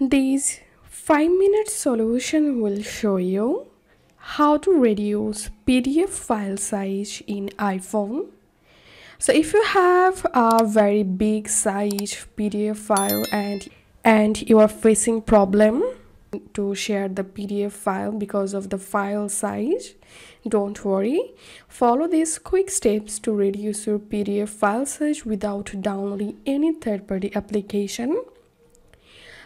This 5-minute solution will show you how to reduce PDF file size in iPhone. So if you have a very big size PDF file and you are facing problem to share the PDF file because of the file size, don't worry. Follow these quick steps to reduce your PDF file size without downloading any third-party application.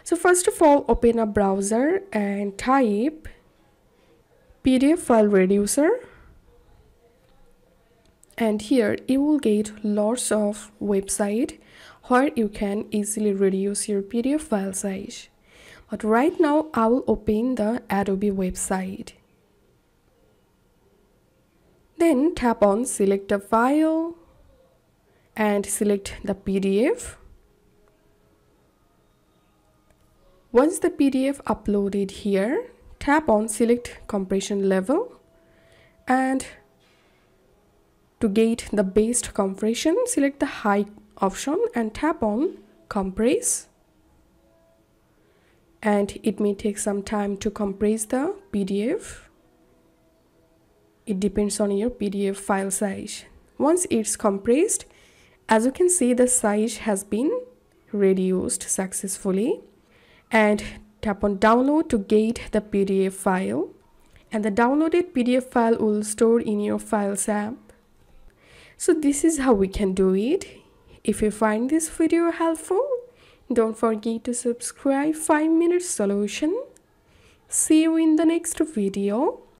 So first of all, open a browser and type PDF file reducer, and here you will get lots of websites where you can easily reduce your PDF file size. But right now I will open the Adobe website. Then tap on select a file and select the PDF. Once the PDF uploaded here, tap on select compression level, and to get the best compression, select the high option and tap on compress. And it may take some time to compress the PDF. It depends on your PDF file size. Once it's compressed, as you can see, the size has been reduced successfully. And tap on download to get the PDF file, and the downloaded PDF file will store in your Files app. So this is how we can do it. If you find this video helpful, don't forget to subscribe 5 Minute Solution. See you in the next video.